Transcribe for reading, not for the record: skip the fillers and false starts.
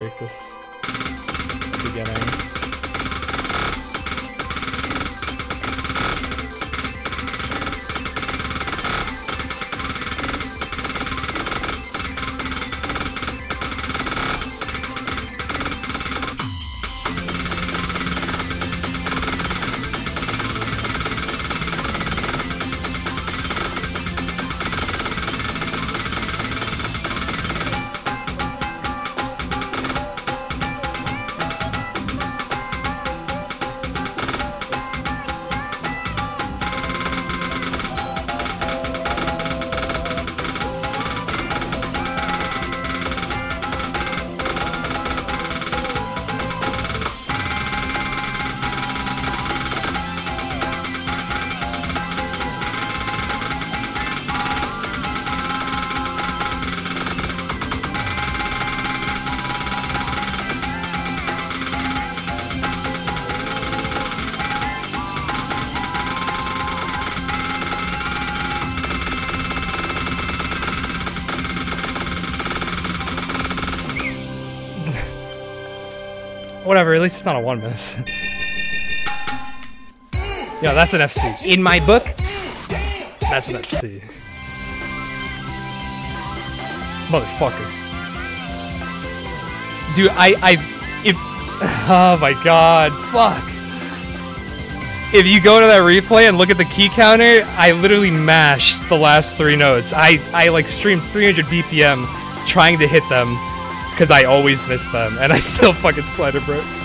break this beginning. Whatever, at least it's not a one miss. Yeah, that's an FC. In my book, that's an FC. Motherfucker. Dude, oh my god, fuck. If you go to that replay and look at the key counter, I literally mashed the last three notes. I like streamed 300 BPM trying to hit them, because I always miss them, and I still fucking slider broke.